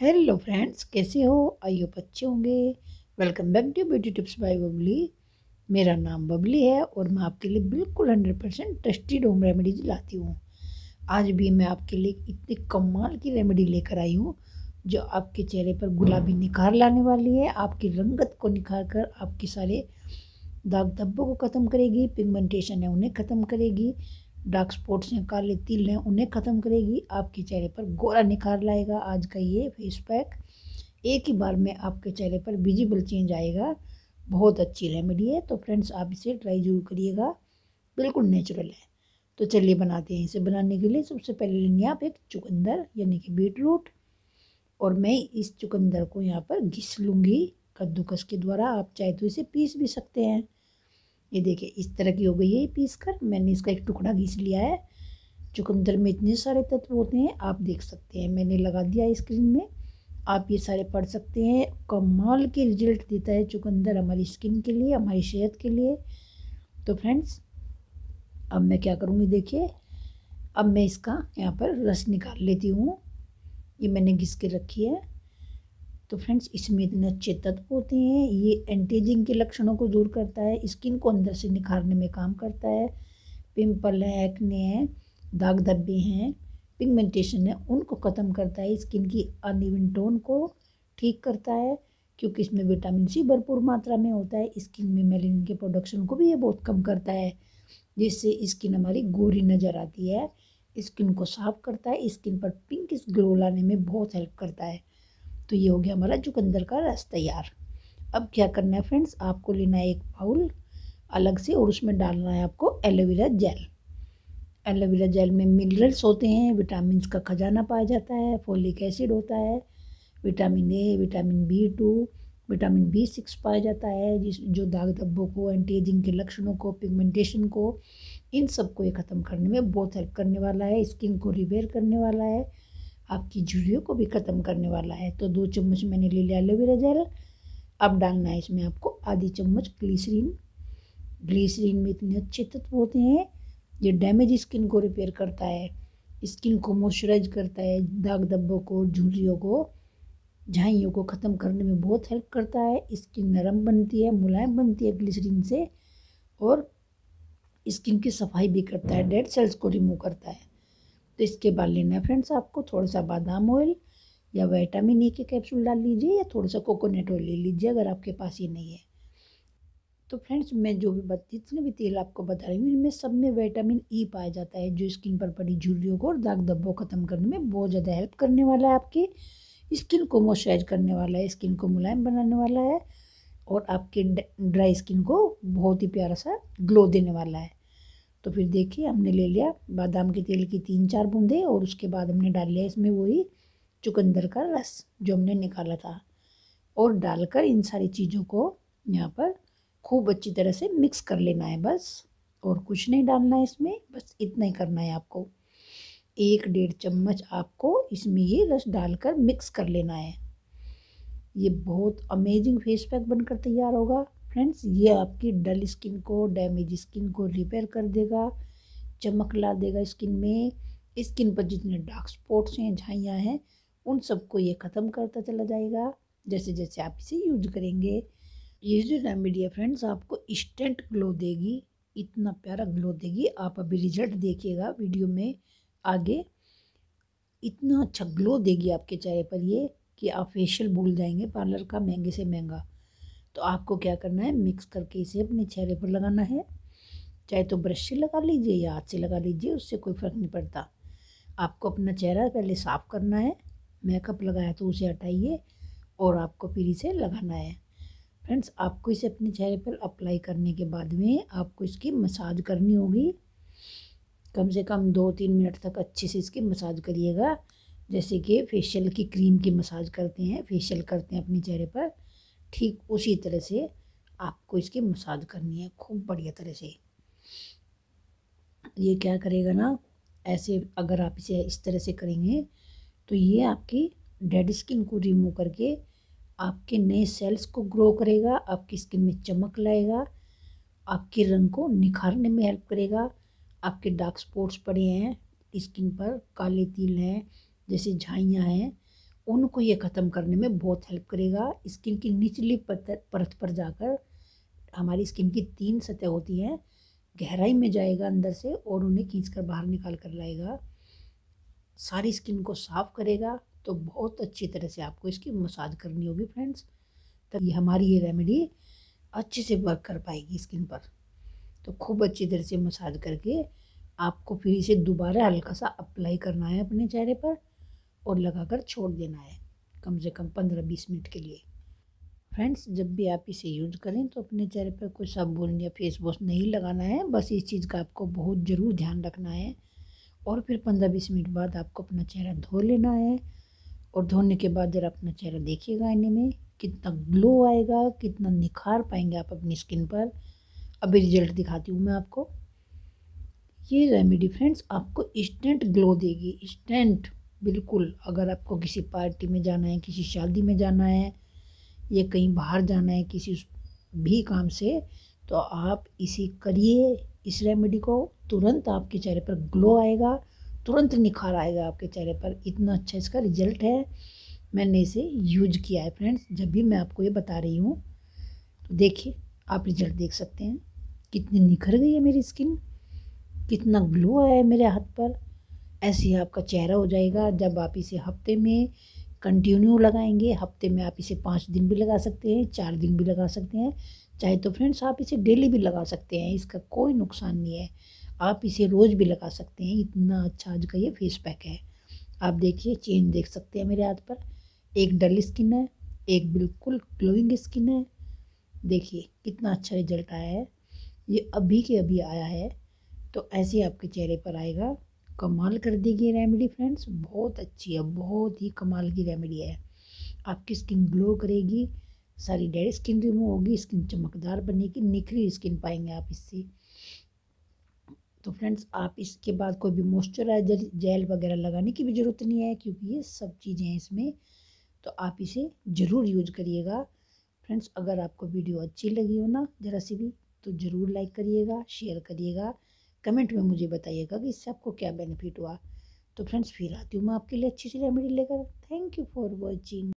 Hello friends, कैसे हो? आई hope अच्छे होंगे। Welcome back to beauty tips by Babli. मेरा नाम बबली है और मैं आपके लिए बिल्कुल 100% ट्रस्टेड होम रेमेडीज लाती हूँ। आज भी मैं आपके लिए इतनी कमाल की रेमेडी लेकर आई हूँ जो आपके चेहरे पर गुलाबी निखार लाने वाली है, आपकी रंगत को निखार कर आपके सारे दाग धब्बों को ख़त्म करेगी, पिगमेंटेशन है उन्हें ख़त्म करेगी, डार्क स्पॉट्स हैं, काले तिल हैं, उन्हें ख़त्म करेगी, आपके चेहरे पर गोरा निखार लाएगा। आज का ये फेस पैक एक ही बार में आपके चेहरे पर विजिबल चेंज आएगा। बहुत अच्छी रेमेडी है, तो फ्रेंड्स आप इसे ट्राई ज़रूर करिएगा, बिल्कुल नेचुरल है। तो चलिए बनाते हैं। इसे बनाने के लिए सबसे पहले लेंगे आप एक चुकंदर यानी कि बीट रूट, और मैं इस चुकंदर को यहाँ पर घिस लूँगी कद्दूकस के द्वारा। आप चाहे तो इसे पीस भी सकते हैं। ये देखिए इस तरह की हो गई है। पीस कर मैंने इसका एक टुकड़ा घिस लिया है। चुकंदर में इतने सारे तत्व होते हैं, आप देख सकते हैं। मैंने लगा दिया स्क्रीन में, आप ये सारे पढ़ सकते हैं। कमाल के रिजल्ट देता है चुकंदर हमारी स्किन के लिए, हमारी सेहत के लिए। तो फ्रेंड्स अब मैं क्या करूँगी, देखिए अब मैं इसका यहाँ पर रस निकाल लेती हूँ। ये मैंने घिस के रखी है। तो फ्रेंड्स इसमें इतने अच्छे तत्व होते हैं, ये एंटीजिंग के लक्षणों को दूर करता है, स्किन को अंदर से निखारने में काम करता है। पिंपल है, एक्ने हैं, दाग धब्बे हैं, पिगमेंटेशन है, उनको ख़त्म करता है। स्किन की अनइवन टोन को ठीक करता है क्योंकि इसमें विटामिन सी भरपूर मात्रा में होता है। स्किन में मेलेनिन के प्रोडक्शन को भी ये बहुत कम करता है, जिससे स्किन हमारी गोरी नज़र आती है। स्किन को साफ करता है, स्किन पर पिंकिश ग्लो लाने में बहुत हेल्प करता है। तो ये हो गया हमारा चुकंदर का रस तैयार। अब क्या करना है फ्रेंड्स, आपको लेना है एक बाउल अलग से और उसमें डालना है आपको एलोवेरा जेल। एलोवेरा जेल में मिनरल्स होते हैं, विटामिन का खजाना पाया जाता है। फोलिक एसिड होता है, vitamin A, vitamin B2, vitamin B6 पाया जाता है, जो दाग धब्बों को, एंटी एजिंग के लक्षणों को, पिगमेंटेशन को, इन सब को ये ख़त्म करने में बहुत हेल्प करने वाला है। स्किन को रिपेयर करने वाला है, आपकी झुर्रियों को भी ख़त्म करने वाला है। तो 2 चम्मच मैंने ले लिया एलोवेरा जेल। अब डालना है इसमें आपको आधी चम्मच ग्लिसरीन। ग्लिसरीन में इतने अच्छे तत्व होते हैं, ये डैमेज स्किन को रिपेयर करता है, स्किन को मॉइस्चराइज करता है, दाग धब्बों को, झुर्रियों को, झाइयों को ख़त्म करने में बहुत हेल्प करता है। स्किन नरम बनती है, मुलायम बनती है ग्लिसरीन से, और स्किन की सफाई भी करता है, डेड सेल्स को रिमूव करता है। तो इसके बाद लेना है फ्रेंड्स आपको थोड़ा सा बादाम ऑयल या विटामिन ई के कैप्सूल डाल लीजिए, या थोड़ा सा कोकोनट ऑयल ले लीजिए अगर आपके पास ये नहीं है। तो फ्रेंड्स मैं जो भी जितने भी तेल आपको बता रही हूँ, इनमें सब में विटामिन ई पाया जाता है, जो स्किन पर पड़ी झुर्रियों को और दाग धब्बों को ख़त्म करने में बहुत ज़्यादा हेल्प करने वाला है, आपके स्किन को मॉइस्चराइज करने वाला है, स्किन को मुलायम बनाने वाला है, और आपके ड्राई स्किन को बहुत ही प्यारा सा ग्लो देने वाला है। तो फिर देखिए हमने ले लिया बादाम के तेल की 3-4 बूंदें, और उसके बाद हमने डाल लिया इसमें वही चुकंदर का रस जो हमने निकाला था, और डालकर इन सारी चीज़ों को यहाँ पर खूब अच्छी तरह से मिक्स कर लेना है बस, और कुछ नहीं डालना है इसमें, बस इतना ही करना है आपको। 1-1.5 चम्मच आपको इसमें ये रस डालकर मिक्स कर लेना है। ये बहुत अमेजिंग फेस पैक बनकर तैयार होगा फ्रेंड्स। ये आपकी डल स्किन को, डैमेज स्किन को रिपेयर कर देगा, चमक ला देगा स्किन में। स्किन पर जितने डार्क स्पॉट्स हैं, झाइयाँ हैं, उन सबको ये ख़त्म करता चला जाएगा जैसे जैसे आप इसे यूज करेंगे। ये जो रेमेडी है फ्रेंड्स आपको इंस्टेंट ग्लो देगी, इतना प्यारा ग्लो देगी। आप अभी रिजल्ट देखिएगा वीडियो में आगे, इतना अच्छा ग्लो देगी आपके चेहरे पर ये कि आप फेशियल भूल जाएंगे पार्लर का, महंगे से महंगा। तो आपको क्या करना है, मिक्स करके इसे अपने चेहरे पर लगाना है। चाहे तो ब्रश से लगा लीजिए या हाथ से लगा लीजिए, उससे कोई फ़र्क नहीं पड़ता। आपको अपना चेहरा पहले साफ़ करना है, मेकअप लगाया तो उसे हटाइए, और आपको फिर इसे लगाना है। फ्रेंड्स आपको इसे अपने चेहरे पर अप्लाई करने के बाद में आपको इसकी मसाज करनी होगी। कम से कम 2-3 मिनट तक अच्छे से इसकी मसाज करिएगा, जैसे कि फेशियल की क्रीम की मसाज करते हैं, फेशियल करते हैं अपने चेहरे पर, ठीक उसी तरह से आपको इसकी मसाज करनी है खूब बढ़िया तरह से। ये क्या करेगा ना, ऐसे अगर आप इसे इस तरह से करेंगे तो ये आपकी डेड स्किन को रिमूव करके आपके नए सेल्स को ग्रो करेगा, आपकी स्किन में चमक लाएगा, आपके रंग को निखारने में हेल्प करेगा। आपके डार्क स्पॉट्स पड़े हैं स्किन पर, काले तिल हैं, जैसे झाइयाँ हैं, उनको ये ख़त्म करने में बहुत हेल्प करेगा। स्किन की निचली परत पर जाकर हमारी स्किन की 3 सतह होती हैं, गहराई में जाएगा अंदर से और उन्हें खींच कर बाहर निकाल कर लाएगा, सारी स्किन को साफ़ करेगा। तो बहुत अच्छी तरह से आपको इसकी मसाज करनी होगी फ्रेंड्स, तब ये हमारी ये रेमेडी अच्छे से वर्क कर पाएगी स्किन पर। तो खूब अच्छी तरह से मसाज करके आपको फिर इसे दोबारा हल्का सा अप्लाई करना है अपने चेहरे पर और लगाकर छोड़ देना है कम से कम 15-20 मिनट के लिए। फ्रेंड्स, जब भी आप इसे यूज़ करें तो अपने चेहरे पर कोई साबुन या फेस वॉश नहीं लगाना है, बस इस चीज़ का आपको बहुत ज़रूर ध्यान रखना है। और फिर 15-20 मिनट बाद आपको अपना चेहरा धो लेना है और धोने के बाद ज़रा अपना चेहरा देखिएगा आईने में, कितना ग्लो आएगा, कितना निखार पाएंगे आप अपनी स्किन पर। अभी रिजल्ट दिखाती हूँ मैं आपको। ये रेमेडी फ्रेंड्स आपको इंस्टेंट ग्लो देगी, इंस्टेंट बिल्कुल। अगर आपको किसी पार्टी में जाना है, किसी शादी में जाना है या कहीं बाहर जाना है किसी भी काम से, तो आप इसे करिए, इस रेमेडी को। तुरंत आपके चेहरे पर ग्लो आएगा, तुरंत निखार आएगा आपके चेहरे पर। इतना अच्छा इसका रिजल्ट है। मैंने इसे यूज किया है फ्रेंड्स, जब भी मैं आपको ये बता रही हूँ। तो देखिए आप रिजल्ट देख सकते हैं, कितनी निखर गई है मेरी स्किन, कितना ग्लो आया है मेरे हाथ पर। ऐसे ही आपका चेहरा हो जाएगा जब आप इसे हफ्ते में कंटिन्यू लगाएंगे। हफ्ते में आप इसे 5 दिन भी लगा सकते हैं, 4 दिन भी लगा सकते हैं, चाहे तो फ्रेंड्स आप इसे डेली भी लगा सकते हैं, इसका कोई नुकसान नहीं है। आप इसे रोज़ भी लगा सकते हैं। इतना अच्छा आज का ये फेस पैक है। आप देखिए चेंज देख सकते हैं मेरे हाथ पर, एक डल स्किन है, एक बिल्कुल ग्लोइंग स्किन है। देखिए कितना अच्छा रिजल्ट आया है, ये अभी के अभी आया है। तो ऐसे आपके चेहरे पर आएगा, कमाल कर देगी रेमेडी फ्रेंड्स। बहुत अच्छी है, बहुत ही कमाल की रेमेडी है। आपकी स्किन ग्लो करेगी, सारी डेड स्किन रिमूव होगी, स्किन चमकदार बनेगी, निखरी स्किन पाएंगे आप इससे। तो फ्रेंड्स आप इसके बाद कोई भी मॉइस्चराइजर जेल वगैरह लगाने की भी ज़रूरत नहीं है, क्योंकि ये सब चीज़ें हैं इसमें। तो आप इसे ज़रूर यूज करिएगा फ्रेंड्स। अगर आपको वीडियो अच्छी लगी हो ना ज़रा सी भी, तो ज़रूर लाइक करिएगा, शेयर करिएगा, कमेंट में मुझे बताइएगा कि इससे आपको क्या बेनिफिट हुआ। तो फ्रेंड्स फिर आती हूँ मैं आपके लिए अच्छी सी रेमेडी लेकर। Thank you for watching.